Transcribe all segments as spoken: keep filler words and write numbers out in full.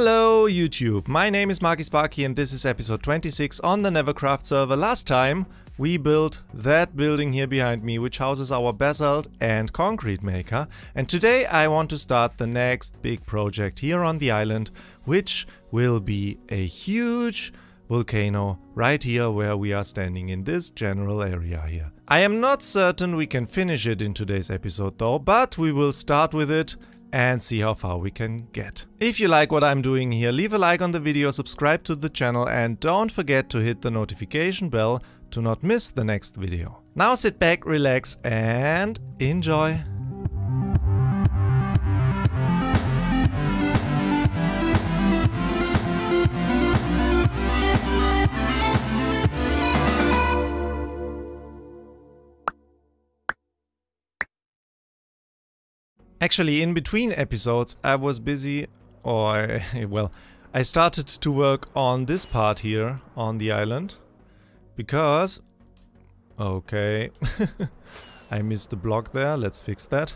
Hello YouTube, my name is Marky Sparky and this is episode twenty-six on the Nevercraft server. Last time we built that building here behind me, which houses our basalt and concrete maker, and today I want to start the next big project here on the island, which will be a huge volcano right here where we are standing in this general area here. I am not certain we can finish it in today's episode though, but we will start with it and see how far we can get. If you like what I'm doing here, leave a like on the video, subscribe to the channel and don't forget to hit the notification bell to not miss the next video. Now sit back, relax and enjoy! Actually, in between episodes I was busy, or I, well, I started to work on this part here on the island, because, okay, I missed the block there, let's fix that.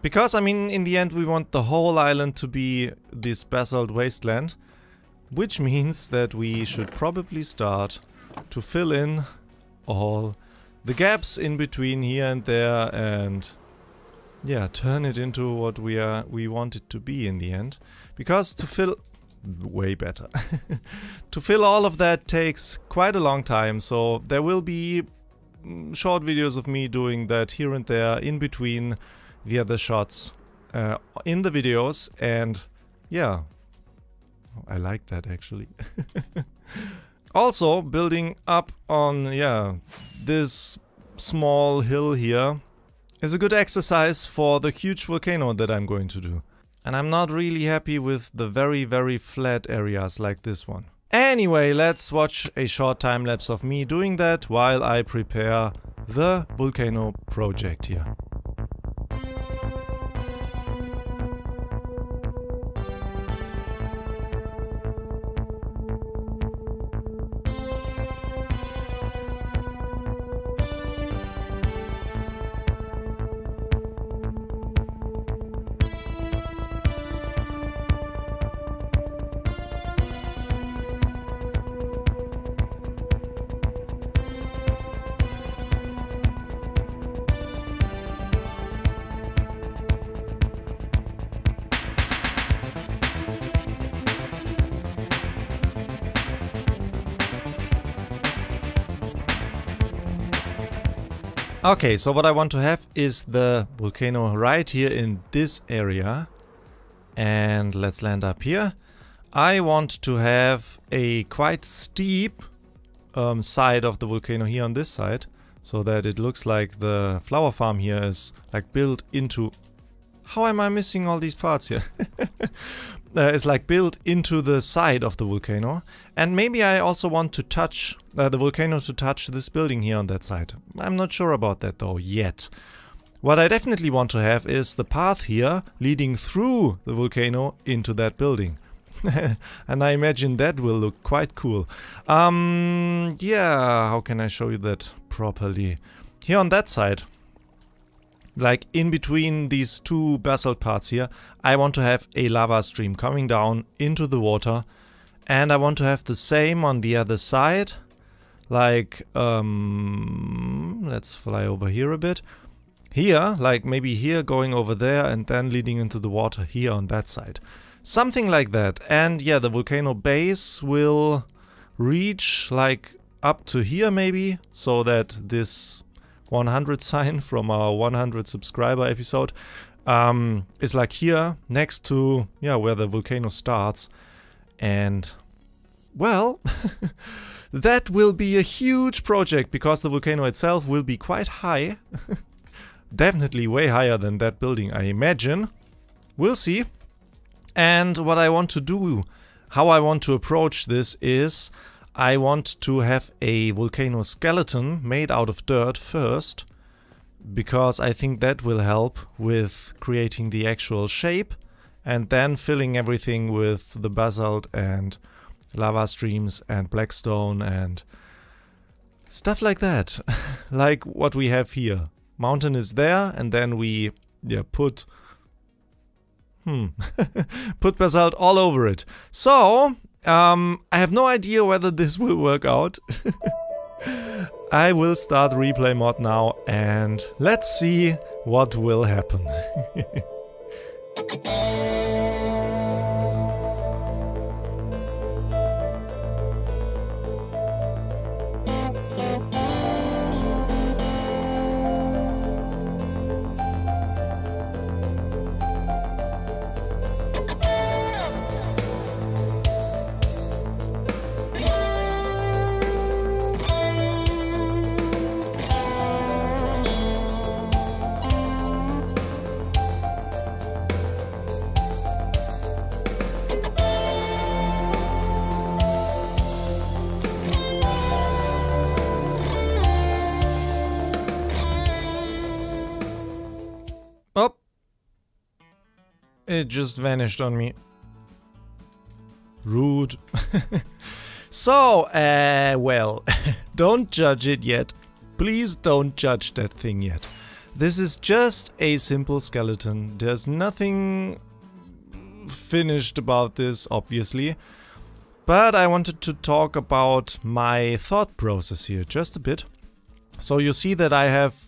Because, I mean, in the end we want the whole island to be this basalt wasteland, which means that we should probably start to fill in all the gaps in between here and there and... yeah, turn it into what we are we want it to be in the end, because to fill way better to fill all of that takes quite a long time, so there will be short videos of me doing that here and there in between the other shots uh, in the videos. And yeah, I like that actually. Also building up on yeah this small hill here is a good exercise for the huge volcano that I'm going to do. And I'm not really happy with the very, very flat areas like this one. Anyway, let's watch a short time lapse of me doing that while I prepare the volcano project here. Okay, so what I want to have is the volcano right here in this area. And let's land up here. I want to have a quite steep um, side of the volcano here on this side, so that it looks like the flower farm here is like built into... how am I missing all these parts here? uh, it's like built into the side of the volcano. And maybe I also want to touch uh, the volcano to touch this building here on that side. I'm not sure about that though yet. What I definitely want to have is the path here leading through the volcano into that building. And I imagine that will look quite cool. Um, yeah, how can I show you that properly? Here on that side, like in between these two basalt parts here, I want to have a lava stream coming down into the water. And I want to have the same on the other side. Like, um, let's fly over here a bit. Here, like maybe here going over there and then leading into the water here on that side. Something like that. And yeah, the volcano base will reach like up to here maybe, so that this one hundred sign from our one hundred subscriber episode um, is like here next to yeah where the volcano starts. And well, that will be a huge project, because the volcano itself will be quite high. Definitely way higher than that building, I imagine. We'll see. And what I want to do, how I want to approach this is, I want to have a volcano skeleton made out of dirt first, because I think that will help with creating the actual shape and then filling everything with the basalt and lava streams and blackstone and stuff like that. Like what we have here. Mountain is there and then we yeah, put Hmm. Put basalt all over it. So, um, I have no idea whether this will work out. I will start replay mod now and let's see what will happen. It just vanished on me. Rude. So, uh, well, don't judge it yet. Please don't judge that thing yet. This is just a simple skeleton. There's nothing finished about this, obviously. But I wanted to talk about my thought process here just a bit. So you see that I have...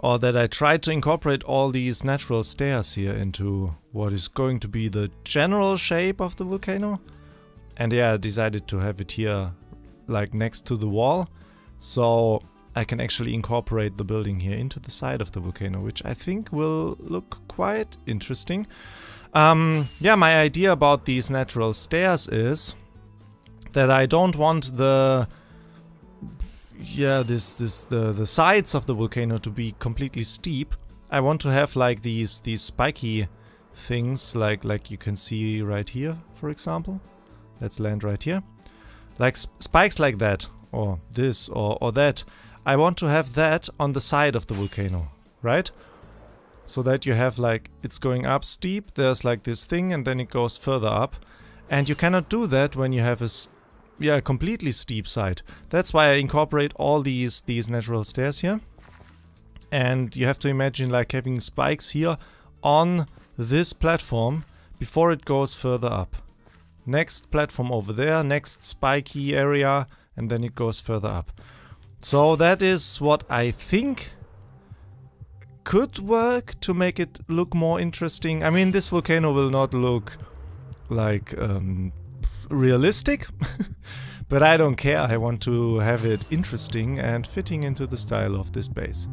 or that I tried to incorporate all these natural stairs here into what is going to be the general shape of the volcano. And yeah, I decided to have it here like next to the wall, so I can actually incorporate the building here into the side of the volcano, which I think will look quite interesting. Um, yeah, my idea about these natural stairs is that I don't want the Yeah, this this the the sides of the volcano to be completely steep. I want to have like these these spiky things, like like you can see right here, for example. Let's land right here. Like sp spikes like that, or this, or or that. I want to have that on the side of the volcano, right? So that you have like it's going up steep. There's like this thing, and then it goes further up. And you cannot do that when you have a yeah, completely steep side. That's why I incorporate all these these natural stairs here. And you have to imagine like having spikes here on this platform before it goes further up. Next platform over there, next spiky area, and then it goes further up. So that is what I think could work to make it look more interesting. I mean, this volcano will not look like... Um, realistic, but I don't care. I want to have it interesting and fitting into the style of this base.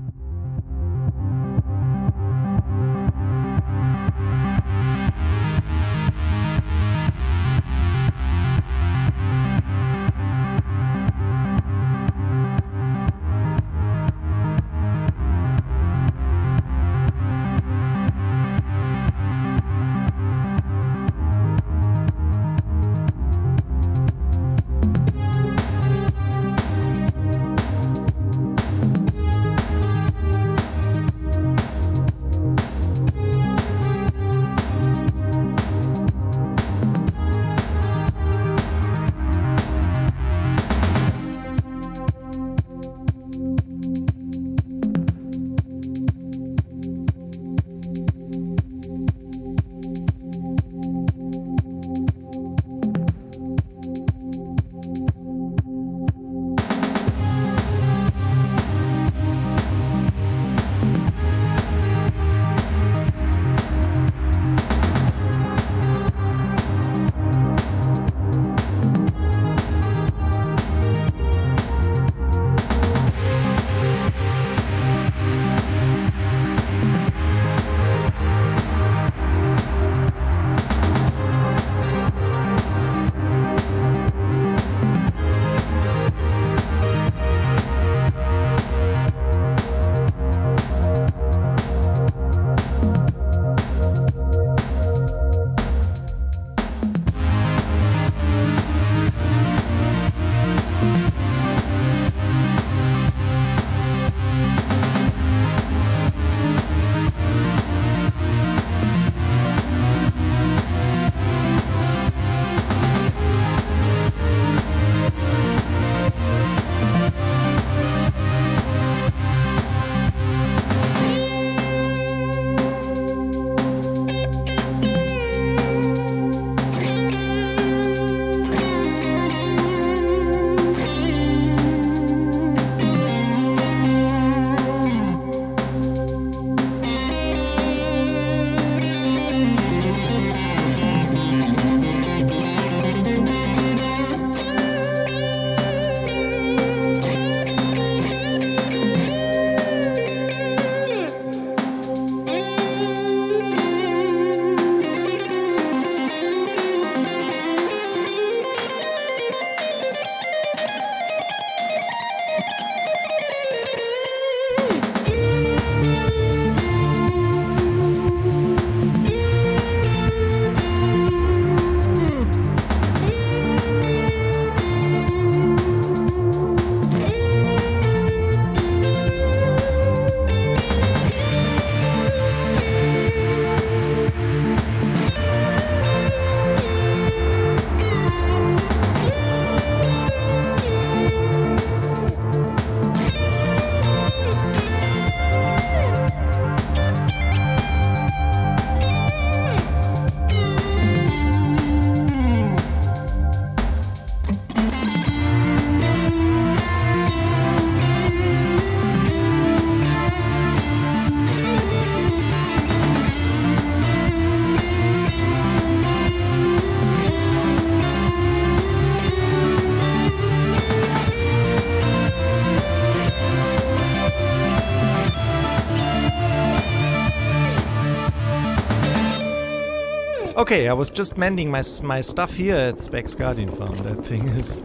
Okay, I was just mending my my stuff here at Speck's Guardian Farm. That thing is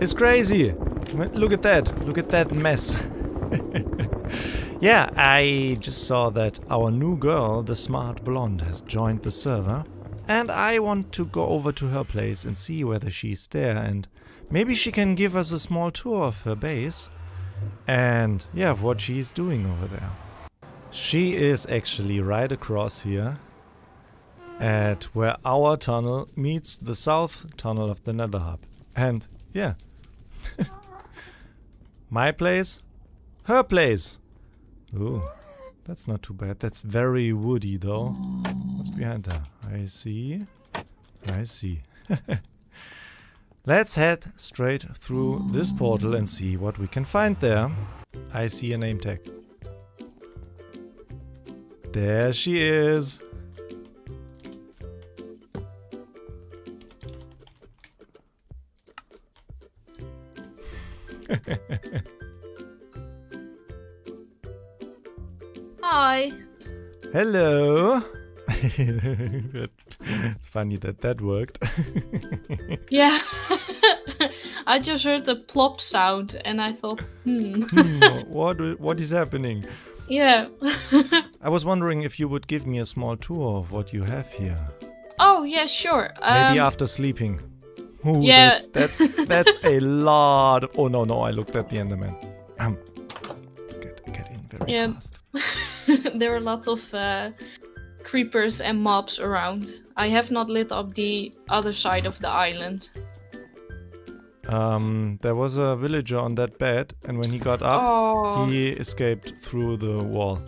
is crazy. Look at that. Look at that mess. Yeah, I just saw that our new girl, the smart blonde, has joined the server. And I want to go over to her place and see whether she's there. And maybe she can give us a small tour of her base. And yeah, of what she's doing over there. She is actually right across here at where our tunnel meets the south tunnel of the Nether Hub. And yeah, my place, her place. Ooh, that's not too bad. That's very woody though. What's behind there? I see. I see. Let's head straight through this portal and see what we can find there. I see a name tag. There she is. Hi. Hello. It's funny that that worked. Yeah. I just heard the plop sound and I thought, hmm. hmm what, what is happening? Yeah. I was wondering if you would give me a small tour of what you have here. Oh, yeah, sure. Maybe um, after sleeping. Ooh, yeah. That's, that's, that's a lot. Of, oh, no, no, I looked at the Enderman. Um, get, get in very yeah. fast. There are a lot of uh, creepers and mobs around. I have not lit up the other side of the island. Um, there was a villager on that bed, and when he got up, oh. he escaped through the wall.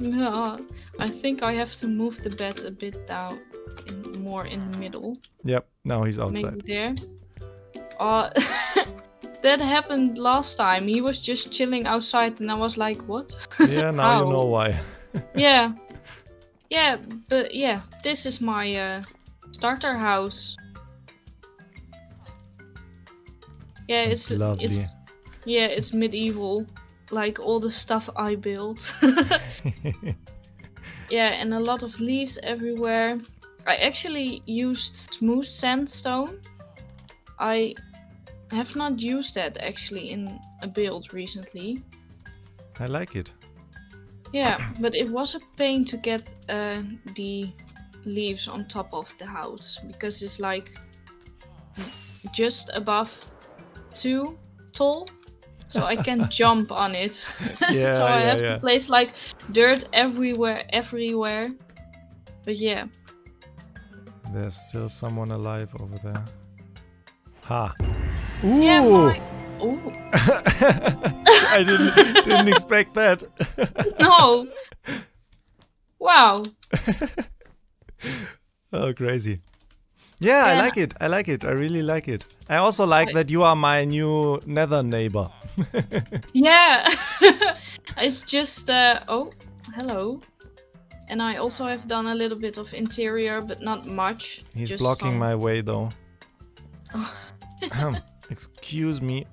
No, I think I have to move the bed a bit down, in, more in the middle. Yep, now he's outside. Maybe there. Uh, that happened last time. He was just chilling outside, and I was like, what? Yeah, now you know why. Yeah. Yeah, but yeah, this is my uh, starter house. Yeah, it's, it's lovely. It's, yeah, it's medieval, like all the stuff I built. Yeah, and a lot of leaves everywhere. I actually used smooth sandstone. I have not used that actually in a build recently. I like it. Yeah, but it was a pain to get uh, the leaves on top of the house because it's like just above too tall, so I can't jump on it. Yeah, so I yeah, have yeah. to place like dirt everywhere, everywhere. But yeah. There's still someone alive over there. Ha! Ooh! Yeah, my... Ooh. I didn't didn't expect that. No. Wow. Oh, crazy. Yeah, yeah, I like it. I like it. I really like it. I also like that you are my new nether neighbor. Yeah. It's just, uh, oh, hello. And I also have done a little bit of interior, but not much. He's just blocking some... my way, though. Excuse me.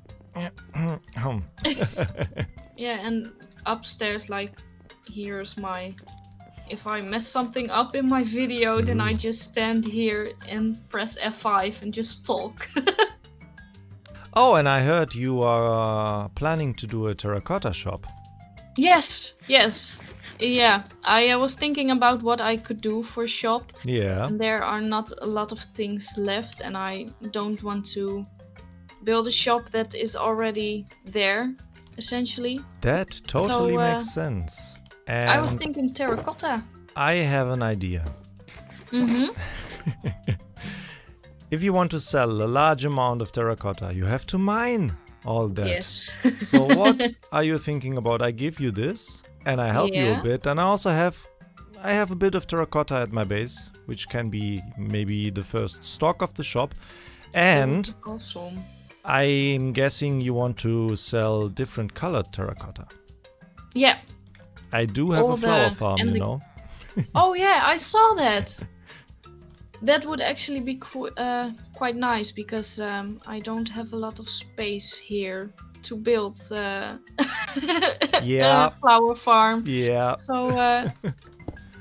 Yeah, and upstairs, like, here's my... If I mess something up in my video, then I just stand here and press F five and just talk. Oh, and I heard you are uh, planning to do a terracotta shop. Yes, yes. Yeah, I uh, was thinking about what I could do for a shop. Yeah. And there are not a lot of things left, and I don't want to build a shop that is already there, essentially. That totally so, uh, makes sense. And I was thinking terracotta. I have an idea. Mm-hmm. If you want to sell a large amount of terracotta, you have to mine all that. Yes. So what are you thinking about? I give you this and I help yeah. you a bit. And I also have, I have a bit of terracotta at my base, which can be maybe the first stock of the shop. And awesome. I'm guessing you want to sell different colored terracotta. Yeah. I do have All a flower the, farm, you the... know. Oh yeah, I saw that. That would actually be qu uh, quite nice because um, I don't have a lot of space here to build uh, yeah. a flower farm. Yeah. So uh,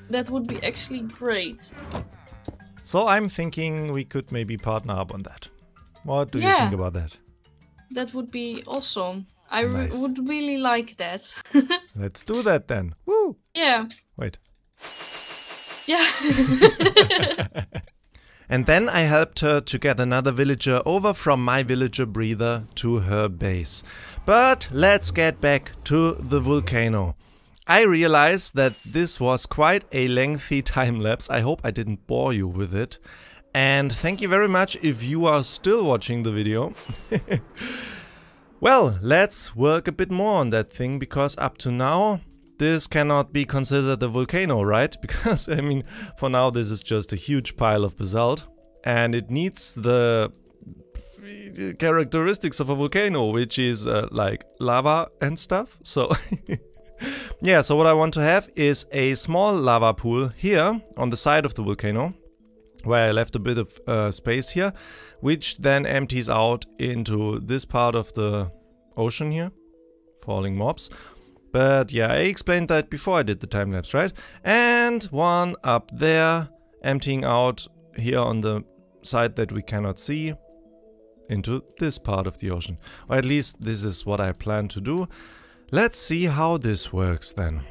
That would be actually great. So I'm thinking we could maybe partner up on that. What do yeah. you think about that? That would be awesome. I nice. re would really like that. Let's do that then. Woo! Yeah. Wait. Yeah. And then I helped her to get another villager over from my villager breeder to her base. But let's get back to the volcano. I realized that this was quite a lengthy time lapse. I hope I didn't bore you with it. And thank you very much if you are still watching the video. Well, let's work a bit more on that thing, because up to now this cannot be considered a volcano, right? Because, I mean, for now this is just a huge pile of basalt, and it needs the characteristics of a volcano, which is uh, like lava and stuff. So, yeah, so what I want to have is a small lava pool here on the side of the volcano, where I left a bit of uh, space here, which then empties out into this part of the ocean here, falling mobs. But yeah, I explained that before I did the time lapse, right? And one up there, emptying out here on the side that we cannot see into this part of the ocean. Or at least this is what I plan to do. Let's see how this works then.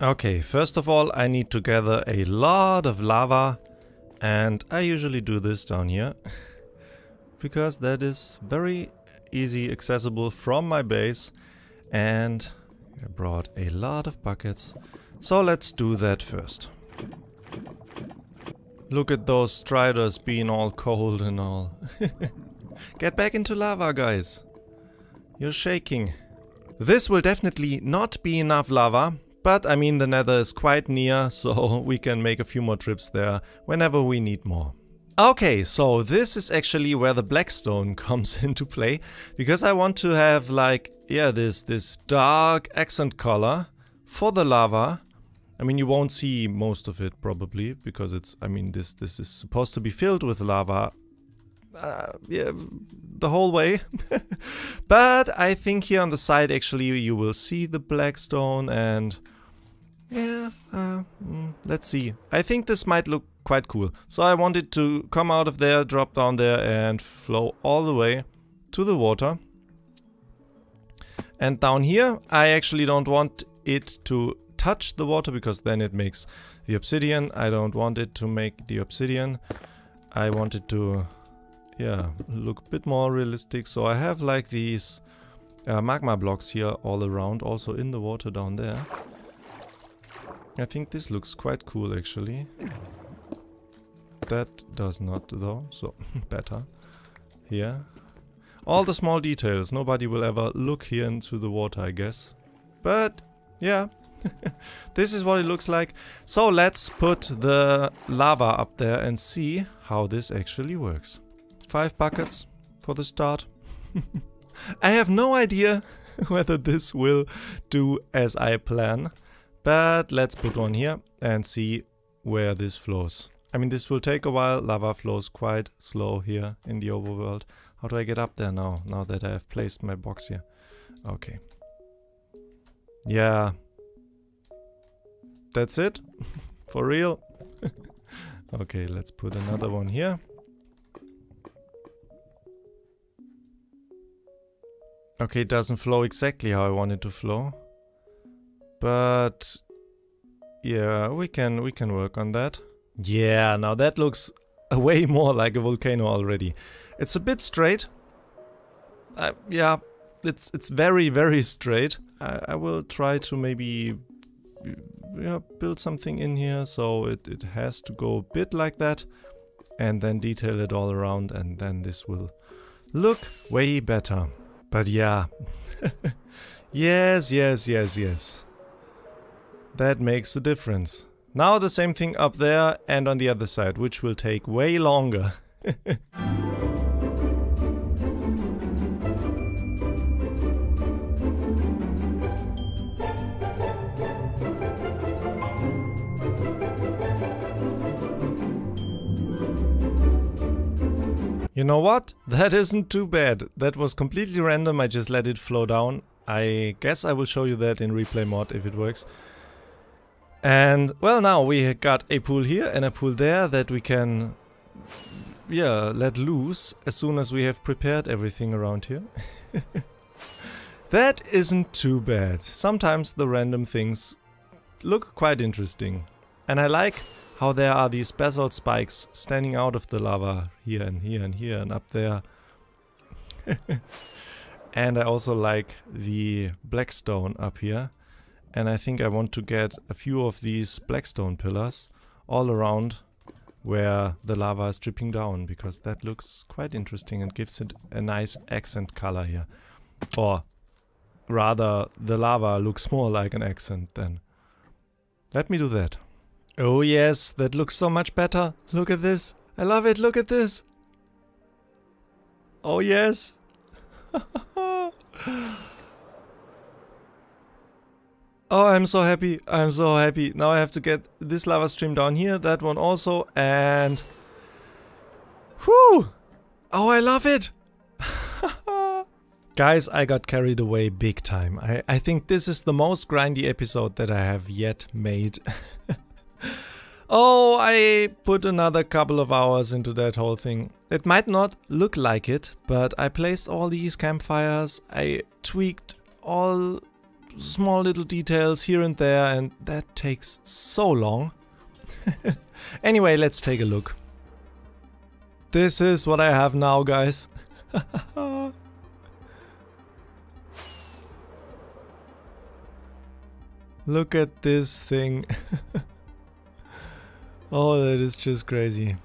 Okay, first of all, I need to gather a lot of lava. And I usually do this down here, because that is very easy accessible from my base. And I brought a lot of buckets, so let's do that first. Look at those striders being all cold and all. Get back into lava, guys. You're shaking. This will definitely not be enough lava, but I mean the nether is quite near, so we can make a few more trips there whenever we need more. Okay, so this is actually where the blackstone comes into play, because I want to have like, yeah, this this dark accent color for the lava. I mean, you won't see most of it probably, because it's, I mean, this this is supposed to be filled with lava uh, yeah, the whole way. But I think here on the side actually you will see the blackstone, and yeah, uh, let's see. I think this might look quite cool. So I want it to come out of there, drop down there, and flow all the way to the water. And down here, I actually don't want it to touch the water, because then it makes the obsidian. I don't want it to make the obsidian. I want it to, yeah, look a bit more realistic. So I have like these uh, magma blocks here all around, also in the water down there. I think this looks quite cool actually. That does not though, so better. Here. All the small details. Nobody will ever look here into the water, I guess. But, yeah. This is what it looks like. So let's put the lava up there and see how this actually works. Five buckets for the start. I have no idea whether this will do as I plan. But let's put one here and see where this flows. I mean, this will take a while. Lava flows quite slow here in the overworld. How do I get up there now, now that I have placed my box here? Okay. Yeah. That's it? For real? Okay, let's put another one here. Okay, it doesn't flow exactly how I want it to flow. But yeah, we can we can work on that. Yeah, now that looks way more like a volcano already. It's a bit straight. Uh, yeah, it's it's very, very straight. I, I will try to maybe yeah, build something in here, so it, it has to go a bit like that. And then detail it all around, and then this will look way better. But yeah. Yes, yes, yes, yes. That makes a difference. Now the same thing up there and on the other side, which will take way longer. You know what? That isn't too bad. That was completely random. I just let it flow down. I guess I will show you that in replay mode if it works. And, well, now we got a pool here and a pool there that we can, yeah, let loose as soon as we have prepared everything around here. That isn't too bad. Sometimes the random things look quite interesting. And I like how there are these basalt spikes standing out of the lava here and here and here and up there. And I also like the blackstone up here. And I think I want to get a few of these blackstone pillars all around where the lava is dripping down, because that looks quite interesting and gives it a nice accent color here. Or rather, the lava looks more like an accent then. Let me do that. Oh yes, that looks so much better. Look at this. I love it. Look at this. Oh yes. Oh, I'm so happy. I'm so happy. Now I have to get this lava stream down here, that one also, and... Whew! Oh, I love it! Guys, I got carried away big time. I, I think this is the most grindy episode that I have yet made. Oh, I put another couple of hours into that whole thing. It might not look like it, but I placed all these campfires. I tweaked all... small little details here and there, and that takes so long. Anyway, let's take a look. This is what I have now, guys. Look at this thing. Oh, that is just crazy.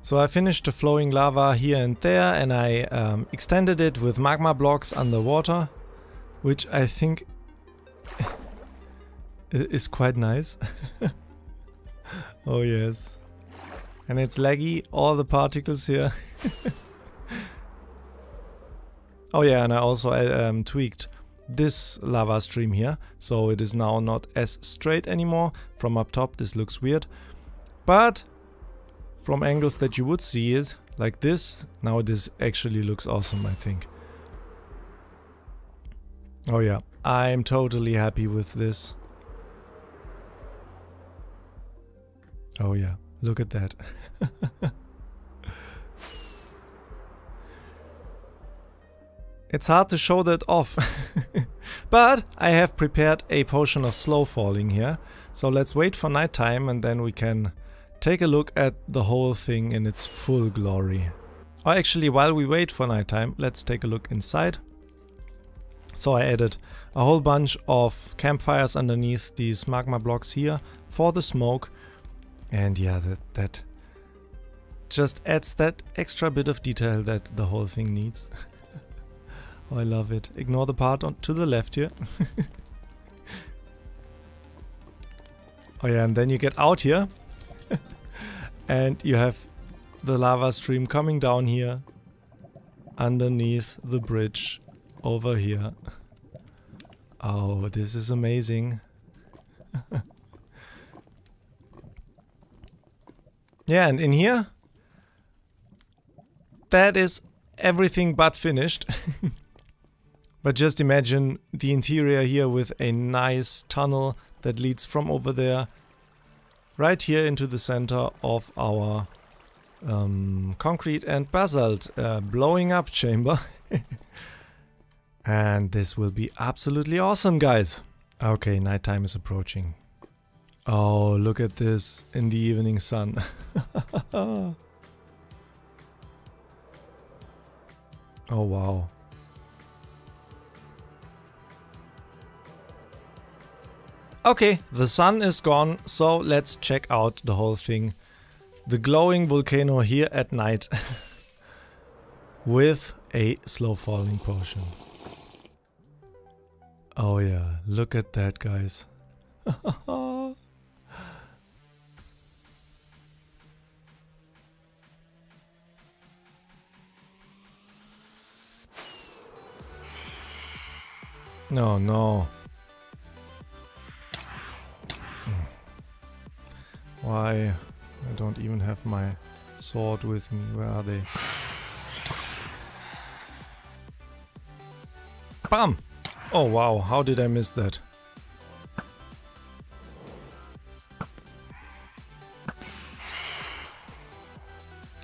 So I finished the flowing lava here and there, and I um, extended it with magma blocks underwater, which I think is quite nice. Oh yes. And it's laggy, all the particles here. Oh yeah, and I also um, tweaked this lava stream here, so it is now not as straight anymore. From up top this looks weird, but from angles that you would see it, like this, now this actually looks awesome, I think. Oh yeah, I'm totally happy with this. Oh yeah, look at that. It's hard to show that off. But I have prepared a potion of slow falling here. So let's wait for nighttime and then we can take a look at the whole thing in its full glory. Or actually, while we wait for nighttime, let's take a look inside. So I added a whole bunch of campfires underneath these magma blocks here for the smoke. And yeah, that, that just adds that extra bit of detail that the whole thing needs. Oh, I love it. Ignore the part on to the left here. Oh yeah, and then you get out here. And you have the lava stream coming down here, underneath the bridge, over here. Oh, this is amazing. Yeah, and in here, that is everything but finished. But just imagine the interior here with a nice tunnel that leads from over there right here into the center of our um, concrete and basalt uh, blowing up chamber. And this will be absolutely awesome, guys. Okay, nighttime is approaching. Oh, look at this in the evening sun. Oh, wow. Okay, the sun is gone, so let's check out the whole thing. The glowing volcano here at night with a slow falling potion. Oh yeah, look at that, guys. No, no. Why? I don't even have my sword with me. Where are they? Bam! Oh wow, how did I miss that?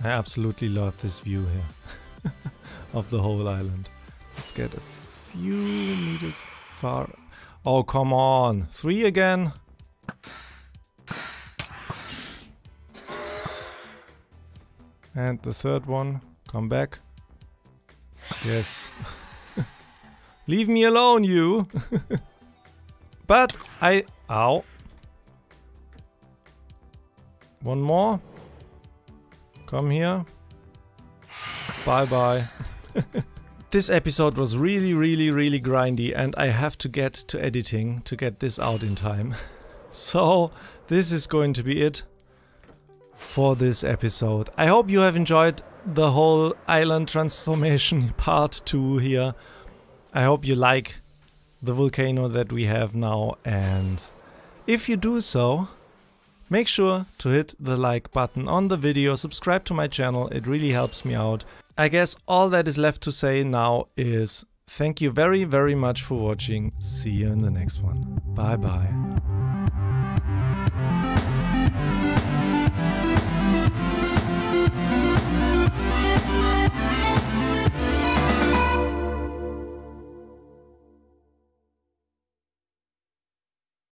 I absolutely love this view here of the whole island. Let's get a few meters far. Oh, come on. Three again. And the third one. Come back. Yes. Leave me alone, you. But I... Ow. One more. Come here. Bye-bye. This episode was really, really, really grindy, and I have to get to editing to get this out in time. So this is going to be it for this episode. I hope you have enjoyed the whole island transformation part two here. I hope you like the volcano that we have now, and if you do so, make sure to hit the like button on the video, subscribe to my channel, it really helps me out. I guess all that is left to say now is thank you very, very much for watching. See you in the next one. Bye bye.